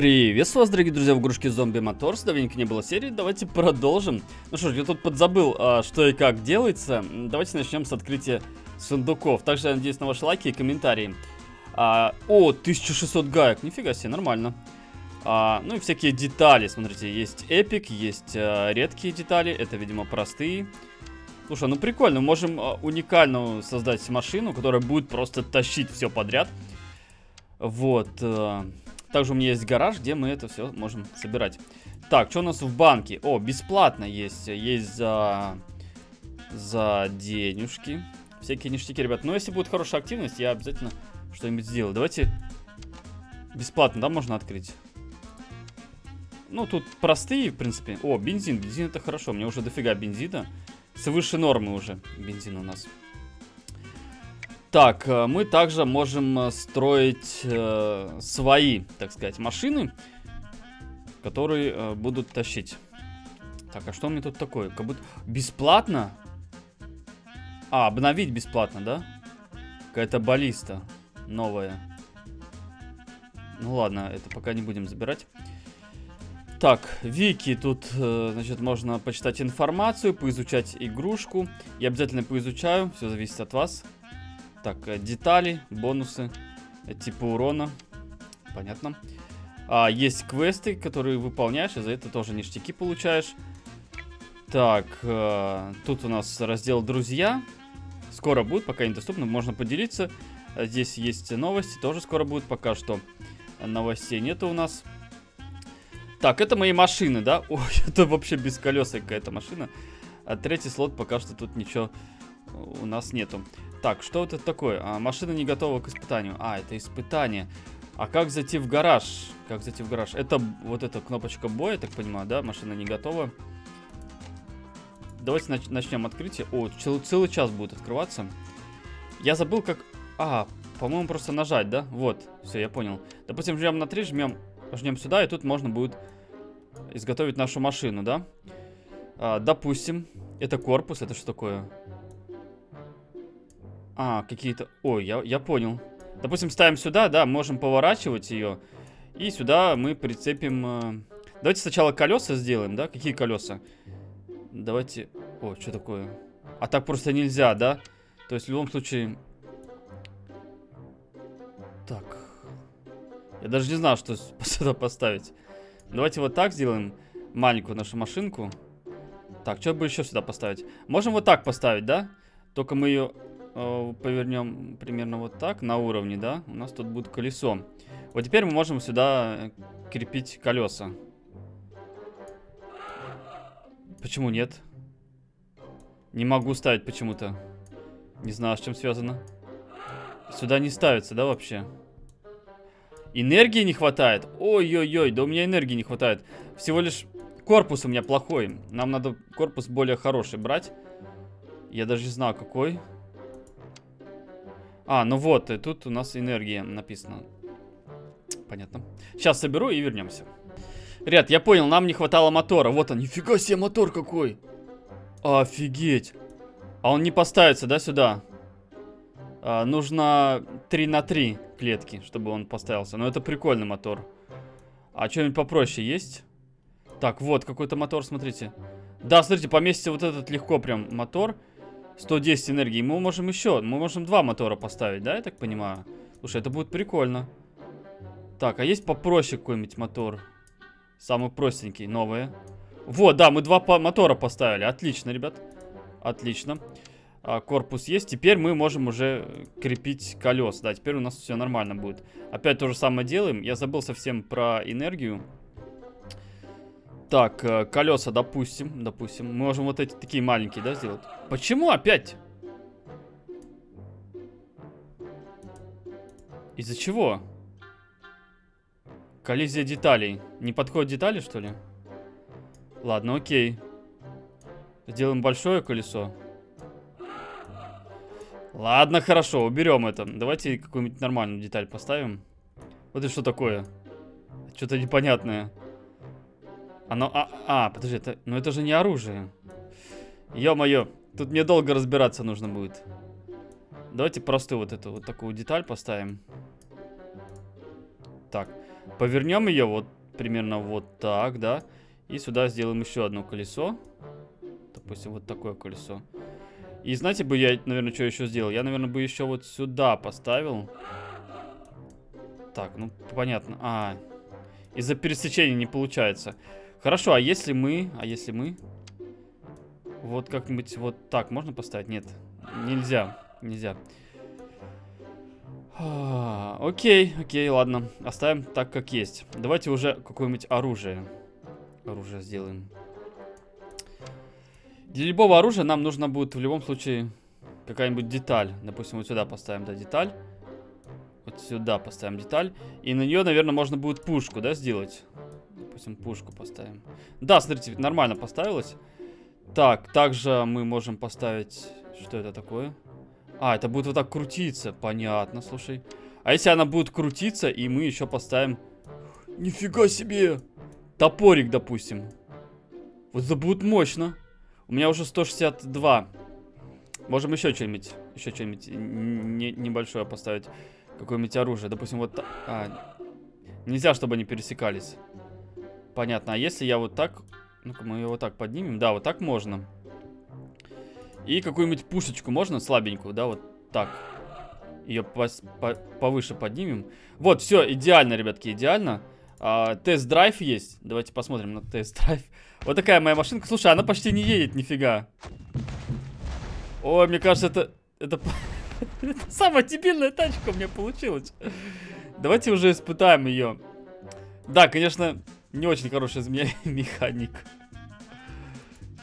Приветствую вас, дорогие друзья, в игрушке Зомби Моторс. Давненько не было серии, давайте продолжим. Ну что ж, я тут подзабыл, что и как делается. Давайте начнем с открытия сундуков. Также я надеюсь на ваши лайки и комментарии. О, 1600 гаек, нифига себе, нормально. Ну и всякие детали, смотрите, есть эпик, есть редкие детали, это, видимо, простые. Слушай, ну прикольно, мы можем уникальную создать машину, которая будет просто тащить все подряд. Вот. Также у меня есть гараж, где мы это все можем собирать. Так, что у нас в банке? О, бесплатно есть. Есть за денежки. Всякие ништяки, ребят. Но если будет хорошая активность, я обязательно что-нибудь сделаю. Давайте бесплатно, да, можно открыть? Ну, тут простые, в принципе. О, бензин. Бензин это хорошо. У меня уже дофига бензина. Свыше нормы уже бензин у нас. Так, мы также можем строить свои, так сказать, машины, которые будут тащить. Так, а что у меня тут такое? Как будто бесплатно? А, обновить бесплатно, да? Какая-то баллиста новая. Ну ладно, это пока не будем забирать. Так, Вики, тут, значит, можно почитать информацию, поизучать игрушку. Я обязательно поизучаю, все зависит от вас. Так, детали, бонусы, типа урона, понятно. Есть квесты, которые выполняешь, и за это тоже ништяки получаешь. Так, тут у нас раздел «Друзья». Скоро будет, пока недоступно, можно поделиться. Здесь есть новости, тоже скоро будет, пока что новостей нету у нас. Так, это мои машины, да? Ой, это вообще без колес какая-то машина. А третий слот пока что тут ничего у нас нету. Так, что это такое? Машина не готова к испытанию. Это испытание. А как зайти в гараж? Как зайти в гараж? Это вот эта кнопочка боя, я так понимаю, да? Машина не готова. Давайте начнем открытие. О, целый час будет открываться. Я забыл как... по-моему, просто нажать, да? Вот, все, я понял. Допустим, жмем на 3, жмем сюда, и тут можно будет изготовить нашу машину, да? Допустим, это корпус, это что такое? Какие-то... Ой, я понял. Допустим, ставим сюда, да, можем поворачивать ее. И сюда мы прицепим... Давайте сначала колеса сделаем, да? Какие колеса? Давайте... О, что такое? А так просто нельзя, да? То есть в любом случае... Так. Я даже не знал, что сюда поставить. Давайте вот так сделаем маленькую нашу машинку. Так, что бы еще сюда поставить? Можем вот так поставить, да? Только мы ее... повернем примерно вот так, на уровне, да? У нас тут будет колесо. Вот теперь мы можем сюда крепить колеса. Почему нет? Не могу ставить почему-то. Не знаю, с чем связано. Сюда не ставится, да, вообще? Энергии не хватает? Ой-ой-ой, да у меня энергии не хватает. Всего лишь корпус у меня плохой. Нам надо корпус более хороший брать. Я даже не знаю, какой... ну вот, и тут у нас энергия написана. Понятно. Сейчас соберу и вернемся. Ребят, я понял, нам не хватало мотора. Вот он, нифига себе мотор какой. Офигеть. А он не поставится, да, сюда? Нужно 3 на 3 клетки, чтобы он поставился. Но это прикольный мотор. А что-нибудь попроще есть? Так, вот какой-то мотор, смотрите. Да, смотрите, поместите вот этот легко прям мотор. 110 энергии. Мы можем еще... Мы можем 2 мотора поставить, да, я так понимаю? Слушай, это будет прикольно. Так, а есть попроще какой-нибудь мотор? Самый простенький, новые. Вот, да, мы 2 мотора поставили. Отлично, ребят. Отлично. Корпус есть. Теперь мы можем уже крепить колеса. Да, теперь у нас все нормально будет. Опять то же самое делаем. Я забыл совсем про энергию. Так, колеса, допустим. Мы можем вот эти такие маленькие, да, сделать? Почему опять? Из-за чего? Коллизия деталей. Не подходят детали, что ли? Ладно, окей. Сделаем большое колесо. Ладно, хорошо, уберем это. Давайте какую-нибудь нормальную деталь поставим. Вот это что такое? Что-то непонятное. Оно... подожди, это... Ну это же не оружие. Ё-моё, тут мне долго разбираться нужно будет. Давайте простую вот эту, вот такую деталь поставим. Так, Повернем ее вот примерно вот так, да. И сюда сделаем еще одно колесо. Допустим, вот такое колесо. И знаете бы я, наверное, что еще сделал? Я, наверное, бы еще вот сюда поставил. Так, ну понятно. А, из-за пересечения не получается. Хорошо, а если мы... Вот как-нибудь вот так можно поставить? Нет, нельзя. Нельзя. Окей, окей, ладно. Оставим так, как есть. Давайте уже какое-нибудь оружие. Оружие сделаем. Для любого оружия нам нужно будет в любом случае какая-нибудь деталь. Допустим, вот сюда поставим, да, деталь. Вот сюда поставим деталь. И на нее, наверное, можно будет пушку, да, сделать. Допустим, пушку поставим. Да, смотрите, нормально поставилось. Так, также мы можем поставить... Что это такое? А, это будет вот так крутиться. Понятно, слушай. А если она будет крутиться, и мы еще поставим... Нифига себе! Топорик, допустим. Вот это будет мощно. У меня уже 162. Можем еще что-нибудь. Еще что-нибудь небольшое поставить. Какое-нибудь оружие. Допустим, вот... А, нельзя, чтобы они пересекались. Понятно. А если я вот так... Ну-ка, мы его вот так поднимем. Да, вот так можно. И какую-нибудь пушечку можно, слабенькую, да, вот так. Ее повыше поднимем. Вот, все, идеально, ребятки, идеально. А, тест-драйв есть. Давайте посмотрим на тест-драйв. Вот такая моя машинка. Слушай, она почти не едет, нифига. Ой, мне кажется, это самая дебильная тачка у меня получилась. Давайте уже испытаем ее. Да, конечно, не очень хороший из меня механик.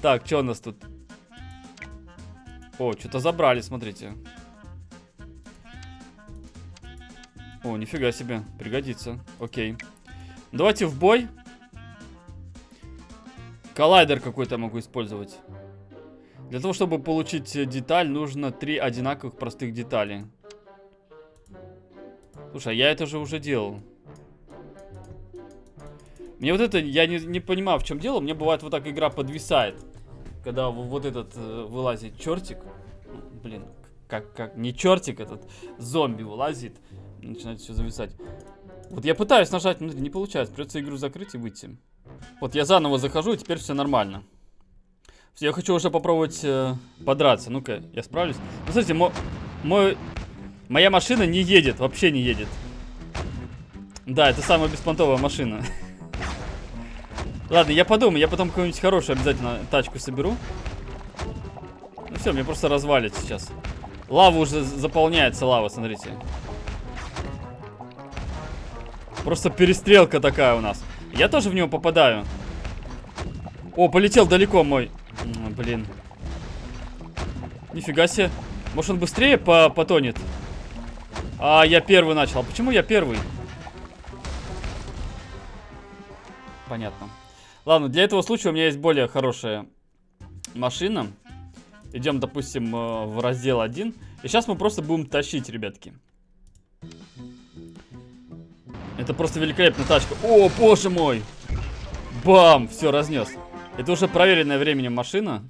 Так, что у нас тут? О, что-то забрали, смотрите. О, нифига себе, пригодится. Окей. Давайте в бой. Коллайдер какой-то я могу использовать. Для того, чтобы получить деталь, нужно 3 одинаковых простых детали. Слушай, а я это же уже делал. Мне вот это, я не понимаю, в чем дело. Мне бывает вот так игра подвисает. Когда вот этот вылазит чертик. Блин, как не чертик, этот зомби вылазит. Начинает все зависать. Вот я пытаюсь нажать, но не получается. Придется игру закрыть и выйти. Вот я заново захожу, и теперь все нормально. Я хочу уже попробовать подраться. Ну-ка, я справлюсь. Ну, смотрите, моя машина не едет, вообще не едет. Да, это самая беспонтовая машина. Ладно, я подумаю, я потом какую-нибудь хорошую обязательно тачку соберу. Ну все, мне просто развалит сейчас. Лава уже заполняется, лава, смотрите. Просто перестрелка такая у нас. Я тоже в него попадаю. О, полетел далеко мой. Блин. Нифига себе. Может он быстрее потонет? А, я первый начал. Почему я первый? Понятно. Ладно, для этого случая у меня есть более хорошая машина. Идем, допустим, в раздел 1. И сейчас мы просто будем тащить, ребятки. Это просто великолепная тачка. О, боже мой! Бам! Все, разнес. Это уже проверенная временем машина.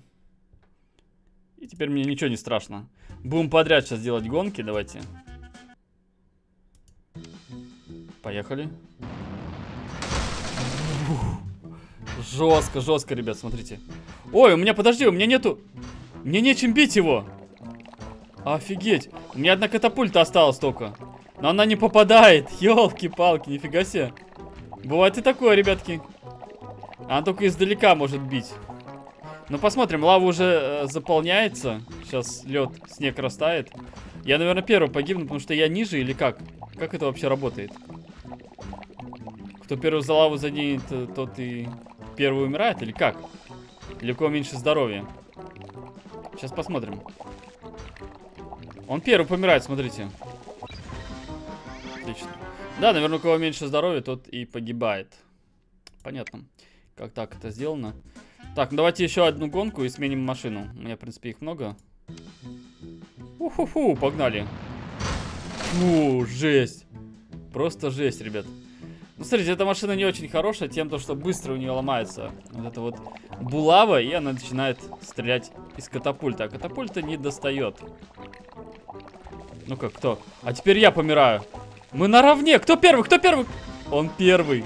И теперь мне ничего не страшно. Будем подряд сейчас делать гонки, давайте. Поехали. Жестко, жестко, ребят, смотрите. Ой, у меня, подожди, у меня нету... Мне нечем бить его. Офигеть. У меня одна катапульта осталась только. Но она не попадает. Ёлки-палки, нифига себе. Бывает и такое, ребятки. Она только издалека может бить. Ну, посмотрим, лава уже заполняется. Сейчас лед, снег растает. Я, наверное, первый погибну, потому что я ниже или как? Как это вообще работает? Кто первый за лаву заденет, тот и... Первый умирает или как? Или у кого меньше здоровья? Сейчас посмотрим. Он первый помирает, смотрите. Отлично. Да, наверное, у кого меньше здоровья, тот и погибает. Понятно. Как так это сделано? Так, ну давайте еще одну гонку и сменим машину. У меня, в принципе, их много. Уху-ху, погнали. Фу, жесть. Просто жесть, ребят. Ну, смотрите, эта машина не очень хорошая тем, что быстро у нее ломается вот эта вот булава, и она начинает стрелять из катапульта. А катапульта не достает. Ну-ка, кто? А теперь я помираю. Мы наравне. Кто первый? Кто первый? Он первый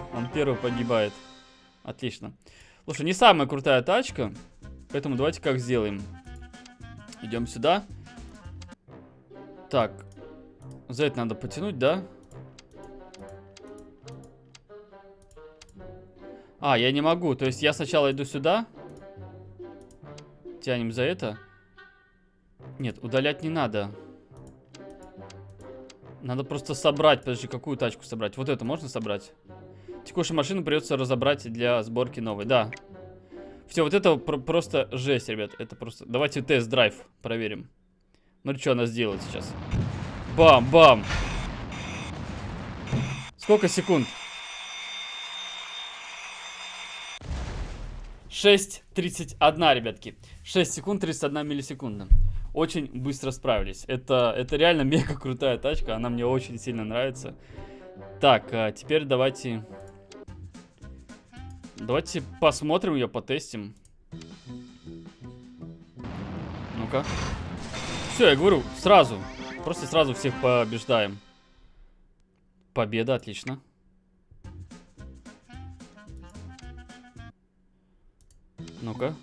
погибает. Отлично. Слушай, не самая крутая тачка, поэтому давайте как сделаем. Идем сюда. Так. За это надо потянуть, да? А, я не могу. То есть я сначала иду сюда. Тянем за это. Нет, удалять не надо. Надо просто собрать. Подожди, какую тачку собрать? Вот эту можно собрать? Текущую машину придется разобрать для сборки новой. Да. Все, вот это просто жесть, ребят. Это просто... Давайте тест-драйв проверим. Ну, что она сделает сейчас? Бам-бам! Сколько секунд? 6:31, ребятки. 6 секунд, 31 миллисекунда. Очень быстро справились. Это реально мега крутая тачка. Она мне очень сильно нравится. Так, а теперь давайте... Давайте посмотрим ее, потестим. Ну-ка. Все, я говорю, сразу. Просто сразу всех побеждаем. Победа, отлично. Ну-ка.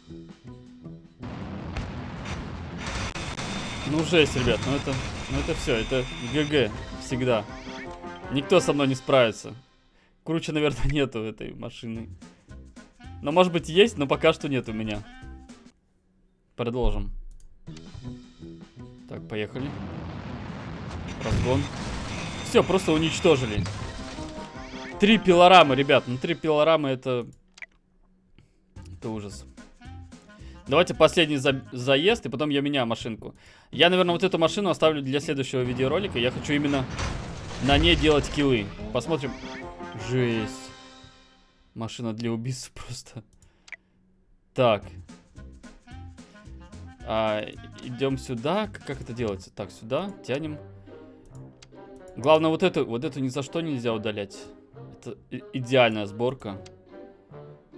Ну, жесть, ребят. Ну это все. Это ГГ. Всегда. Никто со мной не справится. Круче, наверное, нету этой машины. Но, может быть, есть, но пока что нет у меня. Продолжим. Так, поехали. Разгон. Все, просто уничтожили. 3 пилорамы, ребят. Ну, 3 пилорамы это... Это ужас. Давайте последний заезд, и потом я меняю машинку. Я, наверное, вот эту машину оставлю для следующего видеоролика. Я хочу именно на ней делать киллы. Посмотрим. Жесть. Машина для убийств просто. Так. Идем сюда. Как это делается? Так, сюда. Тянем. Главное, вот эту ни за что нельзя удалять. Это идеальная сборка.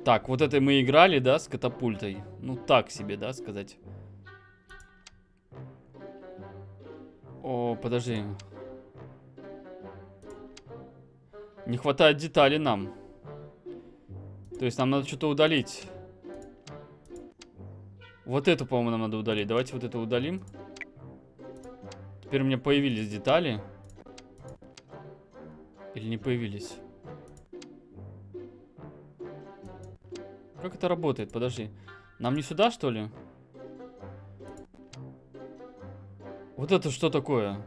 Так, вот это мы играли, да, с катапультой. Ну, так себе, да, сказать. О, подожди. Не хватает деталей нам. То есть нам надо что-то удалить. Вот эту, по-моему, нам надо удалить. Давайте вот это удалим. Теперь у меня появились детали. Или не появились? Как это работает? Подожди. Нам не сюда, что ли? Вот это что такое?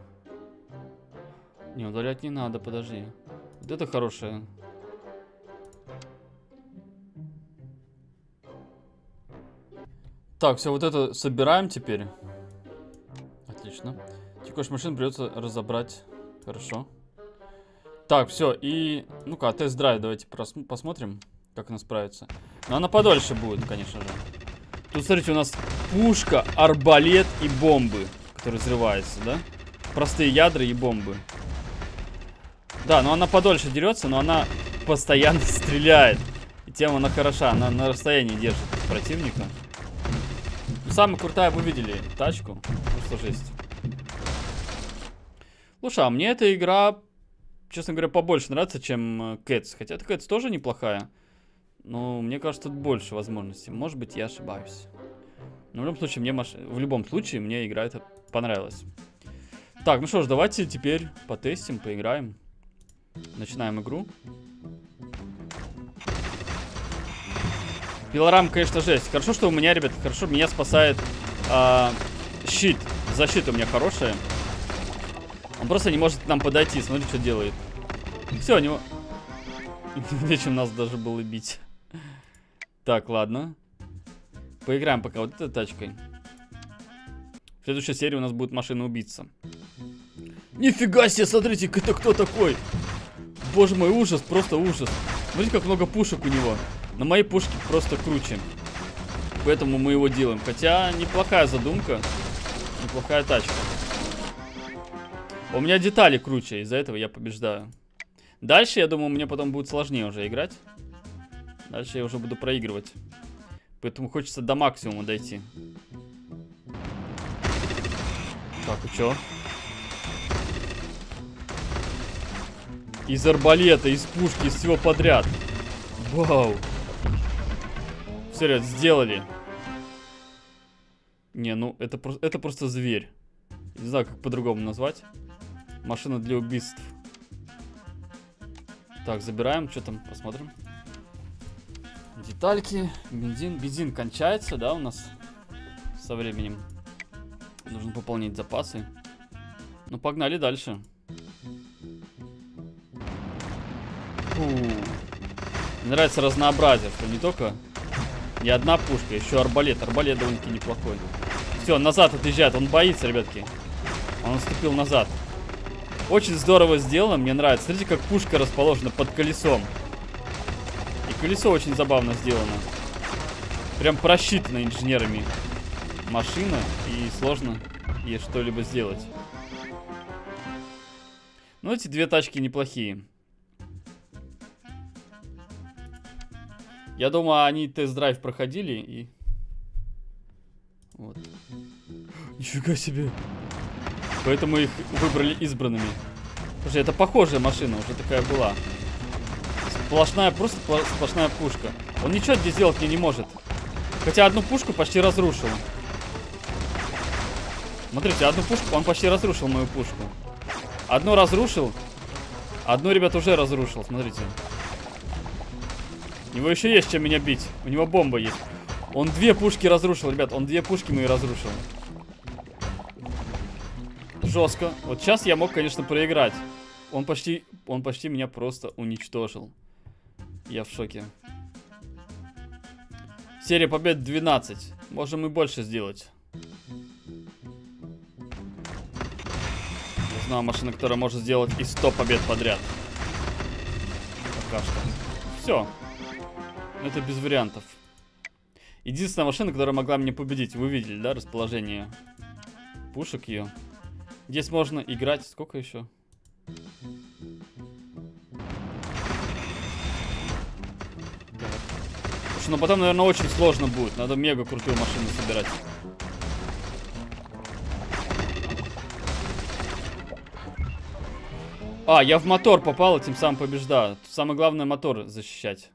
Не, удалять не надо, подожди. Вот это хорошее. Так, все, вот это собираем теперь. Отлично. Текущую машину придется разобрать. Хорошо. Так, все, и... Ну-ка, тест-драйв давайте посмотрим, как она справится. Но она подольше будет, конечно же. Тут, смотрите, у нас пушка, арбалет и бомбы, которые взрываются, да? Простые ядра и бомбы. Да, но она подольше дерется, но она постоянно стреляет. И тем она хороша, она на расстоянии держит противника. Самая крутая, вы видели тачку. Просто жесть. Слушай, а мне эта игра, честно говоря, побольше нравится, чем Кэтс. Хотя Кэтс тоже неплохая. Но мне кажется, тут больше возможностей. Может быть, я ошибаюсь. Но в любом случае, мне игра эта понравилась. Так, ну что ж, давайте теперь потестим, поиграем. Начинаем игру. Пилорам, конечно, жесть. Хорошо, что у меня, ребят, хорошо, меня спасает щит. Защита у меня хорошая. Он просто не может к нам подойти. Смотри, что делает. Все, у него... Нечем нас даже было бить. Так, ладно. Поиграем пока вот этой тачкой. В следующей серии у нас будет машина-убийца. Нифига себе, смотрите, это кто такой? Боже мой, ужас, просто ужас. Смотрите, как много пушек у него. Но мои пушки просто круче. Поэтому мы его делаем. Хотя неплохая задумка. Неплохая тачка. У меня детали круче, из-за этого я побеждаю. Дальше, я думаю, мне потом будет сложнее уже играть. Дальше я уже буду проигрывать. Поэтому хочется до максимума дойти. Так, и чё? Из арбалета, из пушки, из всего подряд. Вау. Все, ребят, сделали. Не, ну это просто зверь. Не знаю, как по-другому назвать. Машина для убийств. Так, забираем, что там, посмотрим. Детальки, бензин. Бензин кончается, да, у нас со временем. Нужно пополнить запасы. Ну, погнали дальше. Фу. Мне нравится разнообразие, что не только не одна пушка, еще арбалет. Арбалет довольно-таки неплохой. Все, назад отъезжает, он боится, ребятки. Он отступил назад. Очень здорово сделано, мне нравится. Смотрите, как пушка расположена под колесом. И колесо очень забавно сделано. Прям просчитано инженерами машина, и сложно ей что-либо сделать. Ну, эти две тачки неплохие. Я думаю, они тест-драйв проходили и... Вот. Нифига себе. Поэтому их выбрали избранными. Слушай, это похожая машина, уже такая была. Сплошная, просто сплошная пушка. Он ничего здесь сделать не может. Хотя одну пушку почти разрушил. Смотрите, одну пушку, он почти разрушил мою пушку. Одну разрушил. Одну, ребят, уже разрушил, смотрите. У него еще есть чем меня бить. У него бомба есть. Он две пушки разрушил, ребят. Он две пушки мои разрушил. Жестко. Вот сейчас я мог, конечно, проиграть. Он почти меня просто уничтожил. Я в шоке. Серия побед 12. Можем и больше сделать. Я знаю машину, которая может сделать и 100 побед подряд. Пока что. Все. Это без вариантов. Единственная машина, которая могла мне победить. Вы видели, да, расположение пушек ее. Здесь можно играть. Сколько еще? Да. Слушай, ну потом, наверное, очень сложно будет. Надо мега крутую машину собирать. А, я в мотор попал, и тем самым побеждаю. Самое главное, мотор защищать.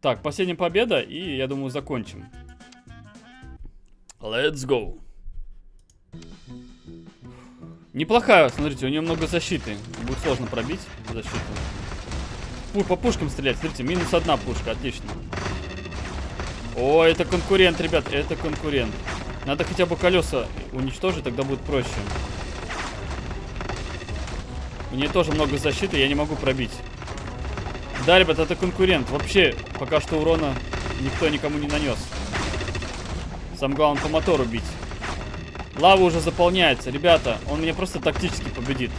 Так, последняя победа, и, я думаю, закончим. Let's go. Неплохая, смотрите, у нее много защиты. Будет сложно пробить защиту. По пушкам стрелять, смотрите, минус одна пушка, отлично. О, это конкурент, ребят, это конкурент. Надо хотя бы колеса уничтожить, тогда будет проще. У нее тоже много защиты, я не могу пробить. Да, ребят, это конкурент. Вообще, пока что урона никто никому не нанес. Самое главное, по мотору бить. Лава уже заполняется. Ребята, он меня просто тактически победит.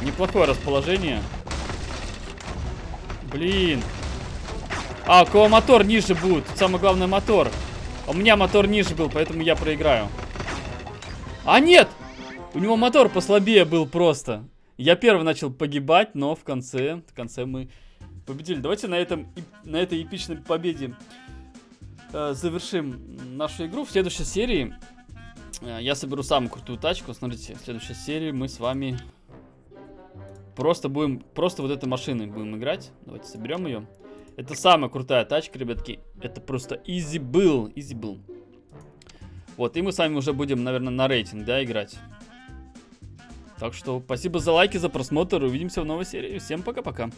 Неплохое расположение. Блин. А, у кого мотор ниже будет. Самое главное, мотор. У меня мотор ниже был, поэтому я проиграю. А, нет! У него мотор послабее был просто. Я первый начал погибать, но в конце мы победили. Давайте на этой эпичной победе завершим нашу игру. В следующей серии я соберу самую крутую тачку. Смотрите, в следующей серии мы с вами просто вот этой машиной будем играть. Давайте соберем ее. Это самая крутая тачка, ребятки. Это просто изи был, изи был. Вот, и мы с вами уже будем, наверное, на рейтинг, да, играть. Так что спасибо за лайки, за просмотр. Увидимся в новой серии. Всем пока-пока.